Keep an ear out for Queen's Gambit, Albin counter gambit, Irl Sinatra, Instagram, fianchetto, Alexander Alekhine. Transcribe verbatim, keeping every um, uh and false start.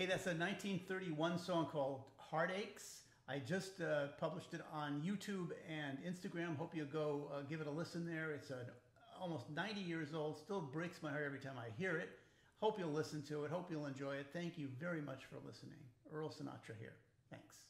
Hey, that's a nineteen thirty-one song called Heartaches. I just uh, published it on YouTube and Instagram. Hope you'll go uh, give it a listen there. It's an almost ninety years old, still breaks my heart every time I hear it. Hope you'll listen to it. Hope you'll enjoy it. Thank you very much for listening. Irl Sinatra here. Thanks.